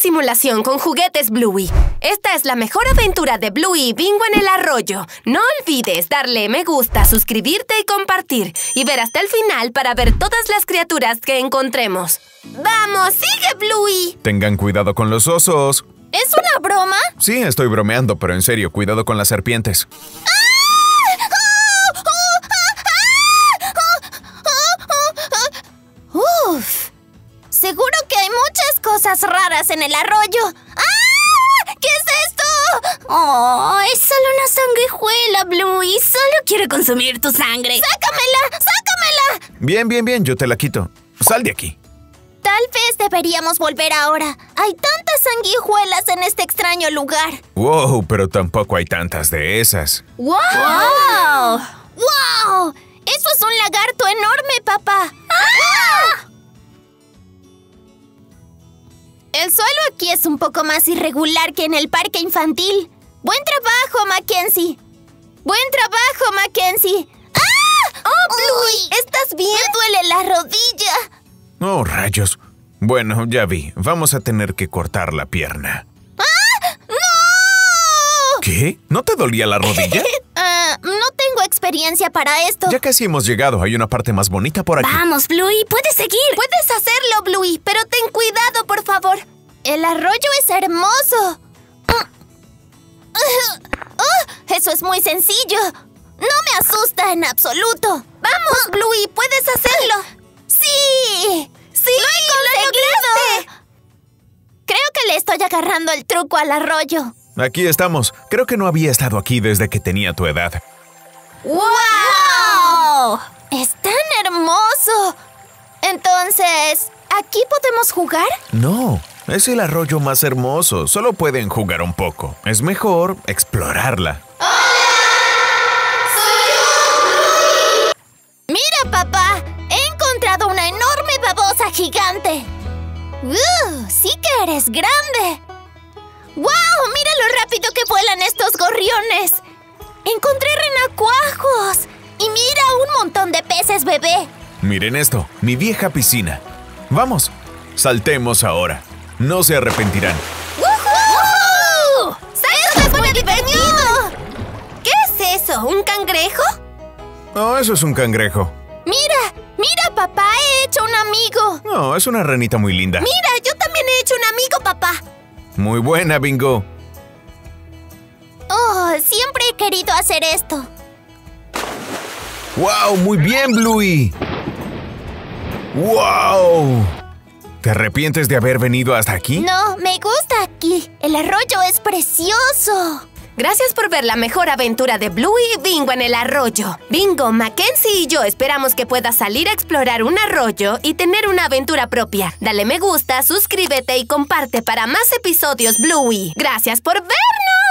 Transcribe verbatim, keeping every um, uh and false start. simulación con juguetes Bluey. Esta es la mejor aventura de Bluey y Bingo en el arroyo. No olvides darle me gusta, suscribirte y compartir. Y ver hasta el final para ver todas las criaturas que encontremos. ¡Vamos, sigue, Bluey! Tengan cuidado con los osos. ¿Es una broma? Sí, estoy bromeando, pero en serio, cuidado con las serpientes. ¡Ah! Seguro que hay muchas cosas raras en el arroyo. ¡Ah! ¿Qué es esto? Oh, es solo una sanguijuela, Bluey. Solo quiero consumir tu sangre. ¡Sácamela! ¡Sácamela! Bien, bien, bien. Yo te la quito. Sal de aquí. Tal vez deberíamos volver ahora. Hay tantas sanguijuelas en este extraño lugar. Wow, pero tampoco hay tantas de esas. ¡Wow! ¡Wow! ¡Wow! ¡Eso es un lagarto enorme, papá! ¡Ah! El suelo aquí es un poco más irregular que en el parque infantil. ¡Buen trabajo, Mackenzie! ¡Buen trabajo, Mackenzie! ¡Ah! ¡Oh, Bluey! ¿Estás bien? Me duele la rodilla. ¡Oh, rayos! Bueno, ya vi. Vamos a tener que cortar la pierna. ¡Ah! ¡No! ¿Qué? ¿No te dolía la rodilla? uh, no tengo experiencia para esto. Ya casi hemos llegado. Hay una parte más bonita por aquí. ¡Vamos, Bluey! ¡Puedes seguir! ¡Puedes hacerlo, Bluey! ¡Pero ten cuidado, por favor! ¡El arroyo es hermoso! ¡Oh! ¡Eso es muy sencillo! ¡No me asusta en absoluto! ¡Vamos, Bluey! ¡Puedes hacerlo! ¡Sí! ¡Sí! ¡Lo he conseguido! Creo que le estoy agarrando el truco al arroyo. Aquí estamos. Creo que no había estado aquí desde que tenía tu edad. ¡Wow! ¡Es tan hermoso! Entonces, ¿aquí podemos jugar? No. Es el arroyo más hermoso. Solo pueden jugar un poco. Es mejor explorarla. ¡Hola! ¡Soy yo, Bluey! ¡Mira, papá! ¡He encontrado una enorme babosa gigante! ¡Uh! ¡Sí que eres grande! ¡Wow! ¡Mira lo rápido que vuelan estos gorriones! ¡Encontré renacuajos! ¡Y mira un montón de peces, bebé! Miren esto, mi vieja piscina. ¡Vamos! ¡Saltemos ahora! No se arrepentirán. ¡Woohoo! ¡Eso se pone divertido! ¿Qué es eso? ¿Un cangrejo? No, eso es un cangrejo. ¡Mira! ¡Mira, papá! ¡He hecho un amigo! No, es una ranita muy linda. ¡Mira! ¡Yo también he hecho un amigo, papá! Muy buena, Bingo. Oh, siempre he querido hacer esto. ¡Wow! ¡Muy bien, Bluey! ¡Wow! ¿Te arrepientes de haber venido hasta aquí? No, me gusta aquí. El arroyo es precioso. Gracias por ver la mejor aventura de Bluey y Bingo en el arroyo. Bingo, Mackenzie y yo esperamos que puedas salir a explorar un arroyo y tener una aventura propia. Dale me gusta, suscríbete y comparte para más episodios Bluey. ¡Gracias por vernos!